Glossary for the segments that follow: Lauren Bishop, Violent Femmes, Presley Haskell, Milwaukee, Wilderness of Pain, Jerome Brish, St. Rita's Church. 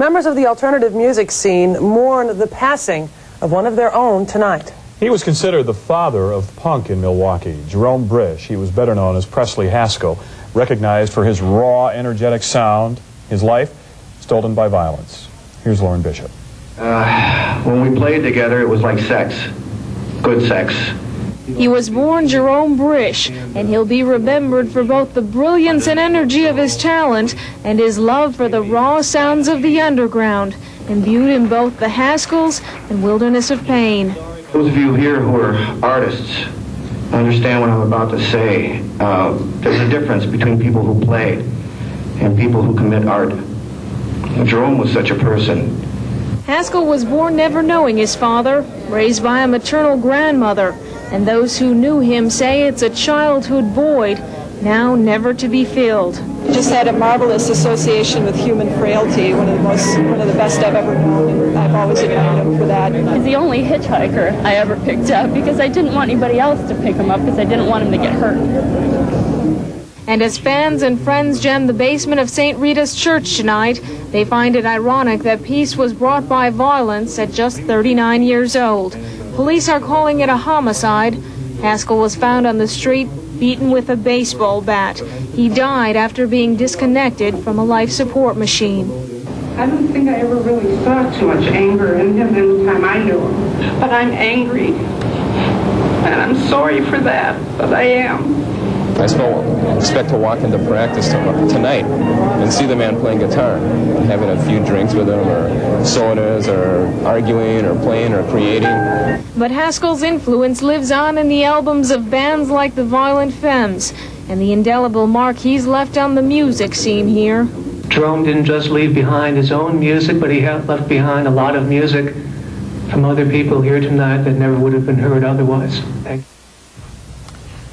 Members of the alternative music scene mourn the passing of one of their own tonight. He was considered the father of punk in Milwaukee, Jerome Brish. He was better known as Presley Haskell, recognized for his raw, energetic sound. His life stolen by violence. Here's Lauren Bishop. When we played together, it was like sex. Good sex. He was born Jerome Brish, and he'll be remembered for both the brilliance and energy of his talent and his love for the raw sounds of the underground, imbued in both the Haskells and Wilderness of Pain. Those of you here who are artists understand what I'm about to say. There's a difference between people who play and people who commit art. Jerome was such a person. Haskell was born never knowing his father, raised by a maternal grandmother, and those who knew him say it's a childhood void, now never to be filled. Just had a marvelous association with human frailty, one of the best I've ever known, and I've always admired him for that. He's the only hitchhiker I ever picked up because I didn't want anybody else to pick him up because I didn't want him to get hurt. And as fans and friends gem the basement of St. Rita's Church tonight, they find it ironic that peace was brought by violence at just 39 years old. Police are calling it a homicide. Haskell was found on the street, beaten with a baseball bat. He died after being disconnected from a life support machine. I don't think I ever really saw too much anger in him in the time I knew him. But I'm angry, and I'm sorry for that, but I am. I still expect to walk into practice tonight and see the man playing guitar, and having a few drinks with him, or sodas, or arguing, or playing, or creating. But Haskell's influence lives on in the albums of bands like the Violent Femmes, and the indelible mark he's left on the music scene here. Jerome didn't just leave behind his own music, but he had left behind a lot of music from other people here tonight that never would have been heard otherwise.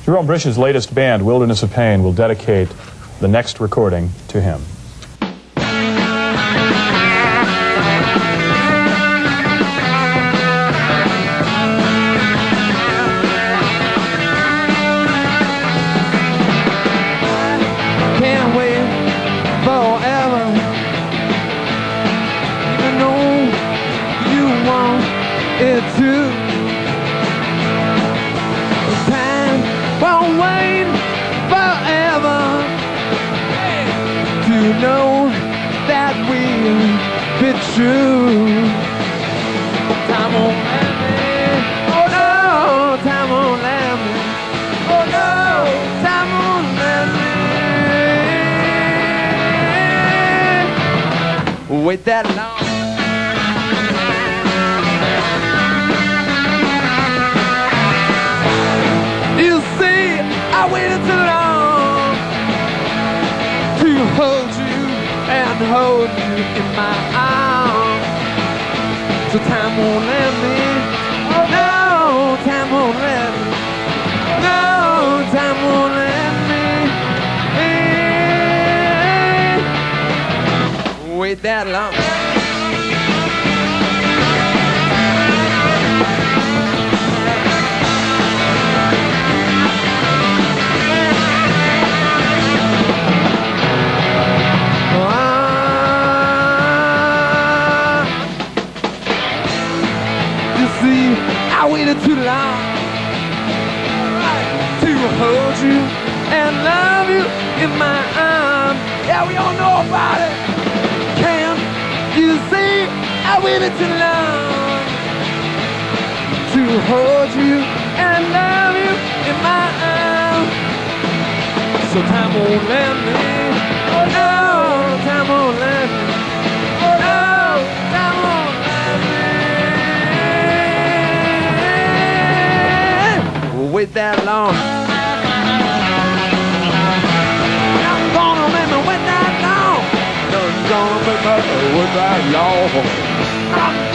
Jerome Brish's latest band, Wilderness of Pain, will dedicate the next recording to him. Can't wait forever. I know you want it too. Won't wait forever to know that we'll be true. Time won't let me, oh no, time won't let me, oh no, time won't let me wait that long. I waited too long to hold you and hold you in my arms. So time won't let me, oh no, time won't let me, no, time won't let me wait that long. I waited too long to hold you and love you in my arms. Yeah, we all know about it. Can you see? I waited too long to hold you and love you in my arms. So time won't let me. Oh no, time won't let me. Oh no, time won't. Wait that long. I'm gonna let me wait that long. I'm gonna let me wait that long.